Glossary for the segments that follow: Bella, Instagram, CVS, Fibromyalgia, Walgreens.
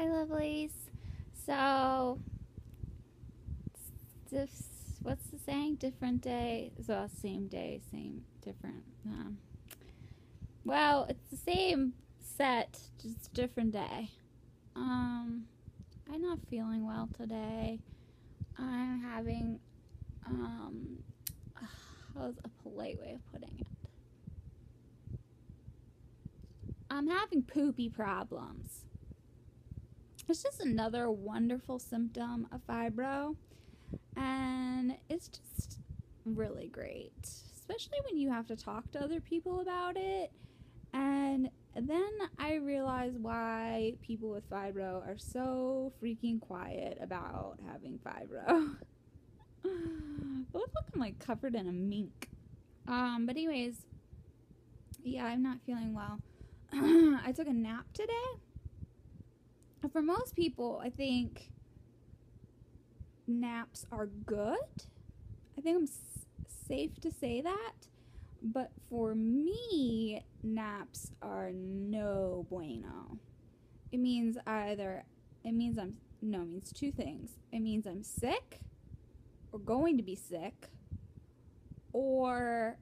Hi, lovelies. So, what's the saying? Different day, well, same day, same, different. Well, it's the same set, just different day. I'm not feeling well today. I'm having, how's a polite way of putting it? I'm having poopy problems. It's just another wonderful symptom of fibro, and it's just really great, especially when you have to talk to other people about it. And then I realized why people with fibro are so freaking quiet about having fibro. But look like I'm like covered in a mink. But anyways, yeah, I'm not feeling well. I took a nap today. For most people, I think naps are good. I think I'm safe to say that. But for me, naps are no bueno. It means either, it means two things. It means I'm sick or going to be sick, or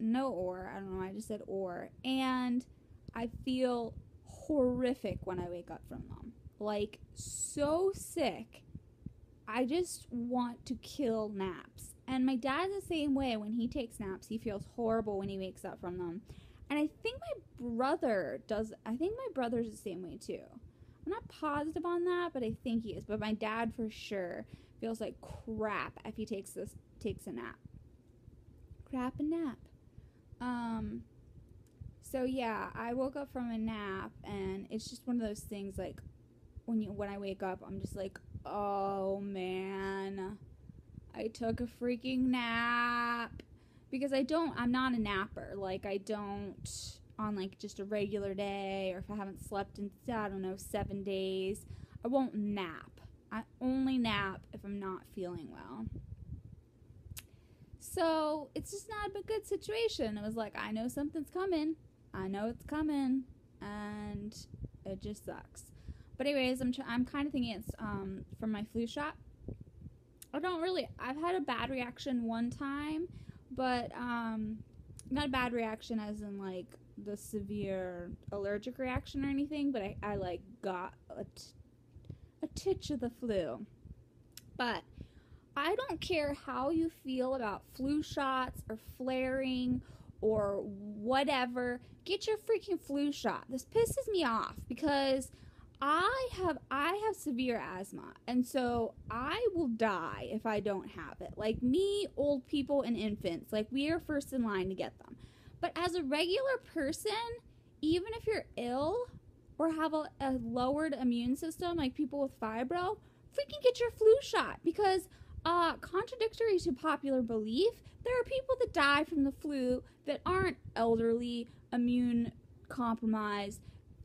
I don't know, I just said or. And I feel horrific when I wake up from them. Like, so sick. I just want to kill naps. And my dad's the same way. When he takes naps, he feels horrible when he wakes up from them. And I think my brother does. I think my brother's the same way too. I'm not positive on that, but I think he is. But my dad for sure feels like crap if he takes a nap. Crap a nap. So yeah, I woke up from a nap, and it's just one of those things, like, when I wake up, I'm just like, oh man, I took a freaking nap, because I'm not a napper. Like, I don't, on like just a regular day, or if I haven't slept in, I don't know, 7 days, I won't nap. I only nap if I'm not feeling well. So it's just not a good situation. It was like, I know something's coming. I know it's coming, and it just sucks. But anyways, I'm kind of thinking it's from my flu shot. I don't really. I've had a bad reaction one time, but not a bad reaction as in like the severe allergic reaction or anything. But I like got a titch of the flu. But I don't care how you feel about flu shots or flaring or whatever, get your freaking flu shot. This pisses me off because I have severe asthma, and so I will die if I don't have it. Like me, old people, and infants, like we are first in line to get them. But as a regular person, even if you're ill or have a lowered immune system, like people with fibro, freaking get your flu shot because contradictory to popular belief, there are people that die from the flu that aren't elderly, immune compromised,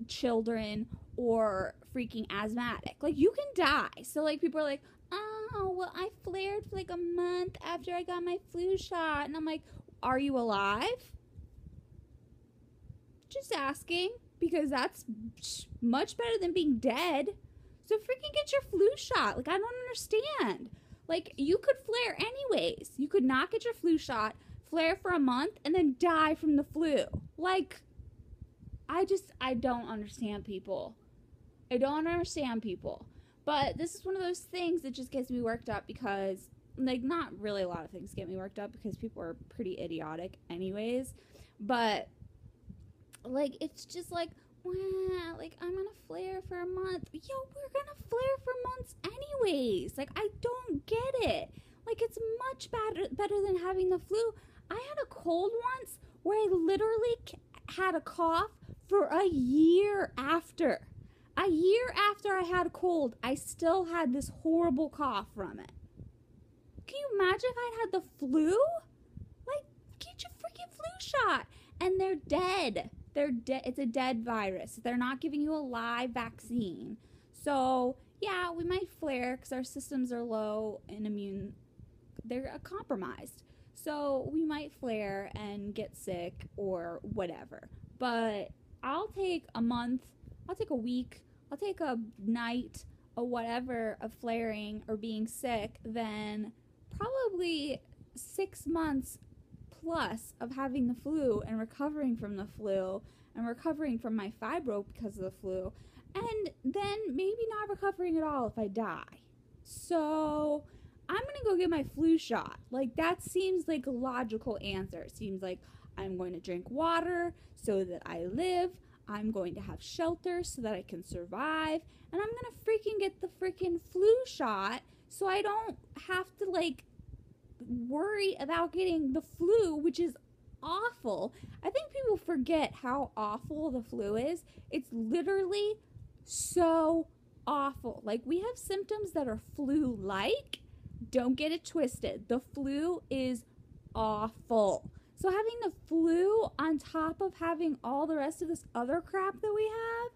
children, or freaking asthmatic. Like, you can die. So, like, people are like, oh, well, I flared for like a month after I got my flu shot. And I'm like, are you alive? Just asking, because that's much better than being dead. So freaking get your flu shot. Like, I don't understand. Like, you could flare anyways. You could not get your flu shot, flare for a month, and then die from the flu. Like, I don't understand people. I don't understand people. But this is one of those things that just gets me worked up because, like, not really a lot of things get me worked up because people are pretty idiotic anyways. But, like, it's just like, wow, like, I'm gonna flare for a month. Yo, we're gonna flare for months anyways. Like, I don't get it. Like, it's much better than having the flu. I had a cold once where I literally had a cough for a year after. A year after I had a cold, I still had this horrible cough from it. Can you imagine if I had the flu? Like, get your freaking flu shot. And they're dead. It's a dead virus. They're not giving you a live vaccine. So, yeah, we might flare because our systems are low and immune. They're compromised. So we might flare and get sick or whatever. But I'll take a month. I'll take a week. I'll take a night or whatever of flaring or being sick than probably 6 months plus of having the flu and recovering from the flu and recovering from my fibro because of the flu, and then maybe not recovering at all if I die. So I'm gonna go get my flu shot. Like, that seems like a logical answer. It seems like I'm going to drink water so that I live, I'm going to have shelter so that I can survive, and I'm gonna freaking get the freaking flu shot so I don't have to, like, worry about getting the flu, which is awful. I think people forget how awful the flu is. It's literally so awful. Like, we have symptoms that are flu-like. Don't get it twisted. The flu is awful. So having the flu on top of having all the rest of this other crap that we have,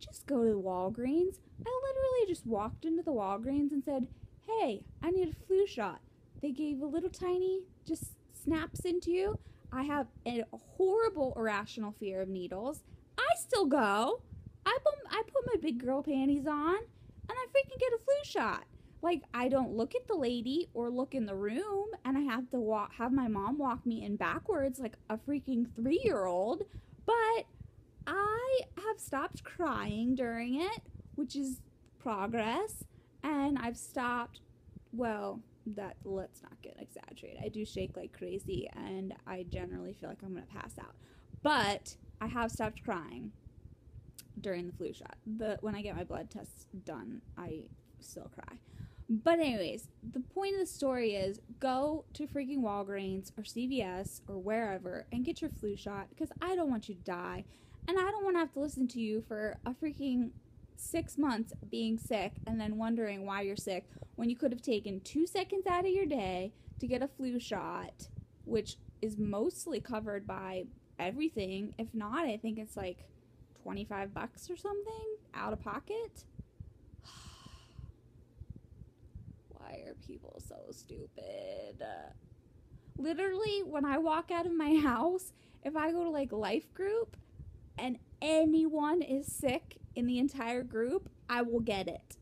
just go to the Walgreens. I literally just walked into the Walgreens and said, hey, I need a flu shot. They gave a little tiny, just snaps into you. I have a horrible irrational fear of needles. I still go. I put my big girl panties on, and I freaking get a flu shot. Like, I don't look at the lady or look in the room, and I have to have my mom walk me in backwards like a freaking 3-year-old, but I have stopped crying during it, which is progress, and I've stopped, well, that, let's not get exaggerated. I do shake like crazy, and I generally feel like I'm going to pass out, but I have stopped crying during the flu shot. When I get my blood tests done, I still cry. But anyways, the point of the story is go to freaking Walgreens or CVS or wherever and get your flu shot, because I don't want you to die, and I don't want to have to listen to you for a freaking 6 months being sick and then wondering why you're sick when you could have taken 2 seconds out of your day to get a flu shot, which is mostly covered by everything. If not, I think it's like $25 or something out of pocket. Why are people so stupid? Literally, when I walk out of my house, if I go to like life group and anyone is sick in the entire group, I will get it.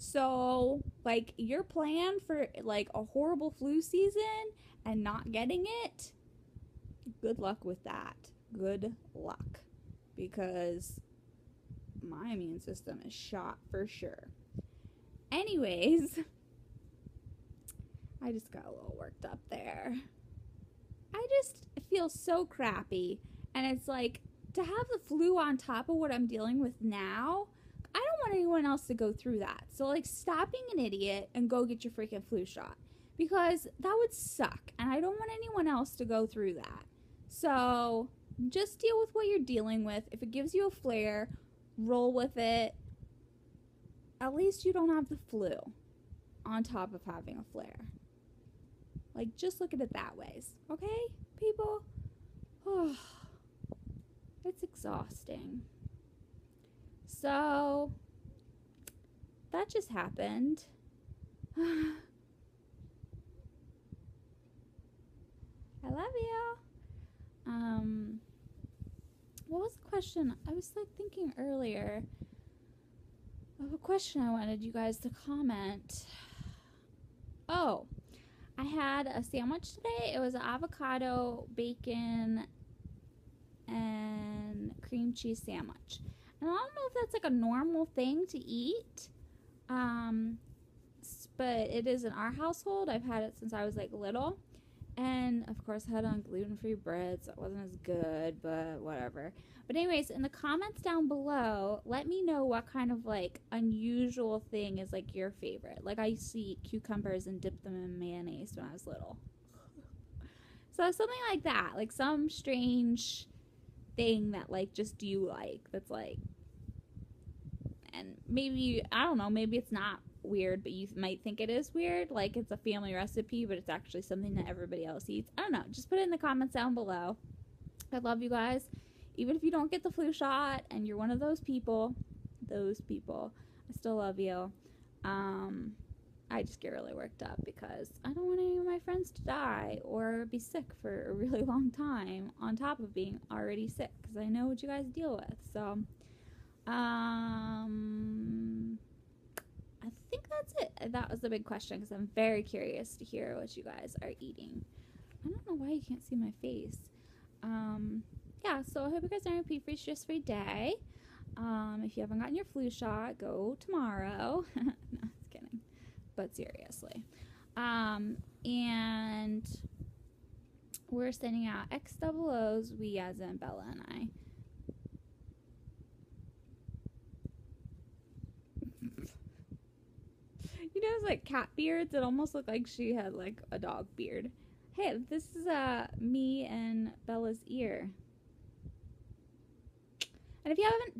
So, like, your plan for like a horrible flu season and not getting it, good luck with that. Good luck. Because my immune system is shot for sure. Anyways, I just got a little worked up there. I just feel so crappy, and it's like, to have the flu on top of what I'm dealing with now, I don't want anyone else to go through that. So, like, stop being an idiot and go get your freaking flu shot, because that would suck, and I don't want anyone else to go through that. So just deal with what you're dealing with. If it gives you a flare, roll with it. At least you don't have the flu on top of having a flare. Like, just look at it that ways, okay, people? Oh, it's exhausting. So, that just happened. I love you. What was the question? I was, like, thinking earlier of a question I wanted you guys to comment. Oh, I had a sandwich today. It was an avocado, bacon, and cream cheese sandwich. And I don't know if that's like a normal thing to eat, but it is in our household. I've had it since I was like little. And of course I had on gluten-free bread, so it wasn't as good, but whatever. But anyways, in the comments down below, let me know what kind of like unusual thing is like your favorite. Like, I used to eat cucumbers and dip them in mayonnaise when I was little. So something like that, like some strange thing that like just you like, that's like, and maybe, I don't know, maybe it's not weird, but you might think it is weird, like it's a family recipe, but it's actually something that everybody else eats. I don't know, just put it in the comments down below. I love you guys. Even if you don't get the flu shot and you're one of those people, I still love you. I just get really worked up because I don't want any of my friends to die or be sick for a really long time on top of being already sick, because I know what you guys deal with. So that was the big question, because I'm very curious to hear what you guys are eating. I don't know why you can't see my face. Yeah, so I hope you guys are happy for stress-free day. If you haven't gotten your flu shot, go tomorrow. No, just kidding. But seriously. And we're sending out XOOs, we as in Bella and I. You know, it's like cat beards. It almost looked like she had like a dog beard. Hey, this is me and Bella's ear. And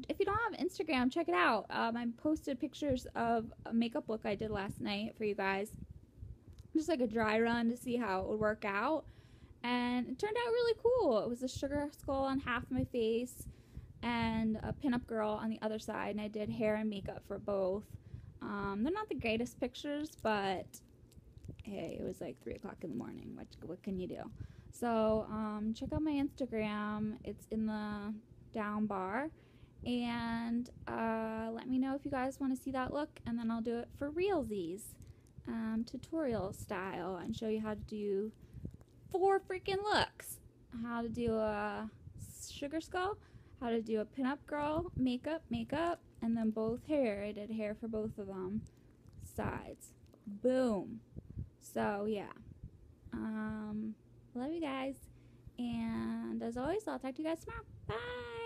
if you don't have Instagram, check it out. I posted pictures of a makeup look I did last night for you guys. Just like a dry run to see how it would work out. And it turned out really cool. It was a sugar skull on half my face and a pinup girl on the other side. And I did hair and makeup for both. They're not the greatest pictures, but hey, it was like 3 o'clock in the morning. What can you do? So check out my Instagram. It's in the down bar. And let me know if you guys want to see that look, and then I'll do it for realsies, tutorial style, and show you how to do 4 freaking looks. How to do a sugar skull, how to do a pinup girl, makeup, and then both hair. I did hair for both of them sides. Boom. So yeah, love you guys, and as always, I'll talk to you guys tomorrow. Bye.